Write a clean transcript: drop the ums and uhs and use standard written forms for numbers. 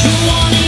You want it.